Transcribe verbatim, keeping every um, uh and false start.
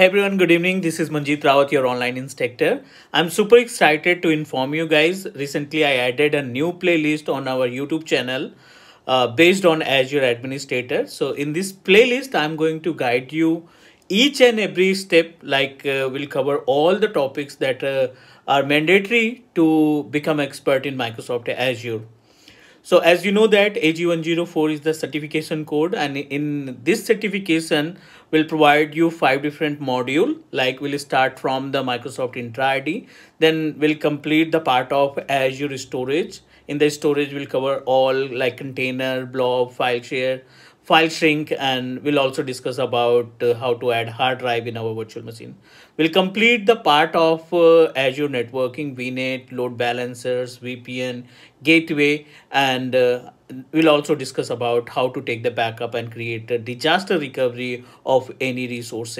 Hey everyone, good evening. This is Manjeet Rawat, your online instructor. I'm super excited to inform you guys. Recently, I added a new playlist on our YouTube channel uh, based on Azure Administrator. So in this playlist, I'm going to guide you each and every step, like uh, we'll cover all the topics that uh, are mandatory to become expert in Microsoft Azure. So as you know that A Z one oh four is the certification code, and in this certification we'll provide you five different module. Like we'll start from the Microsoft Intra I D, then we'll complete the part of Azure storage. In the storage we'll cover all like container, blob, file share, file shrink, and we'll also discuss about uh, how to add hard drive in our virtual machine. We'll complete the part of uh, Azure networking, vNet, load balancers, V P N, gateway, and uh, we'll also discuss about how to take the backup and create a disaster recovery of any resources.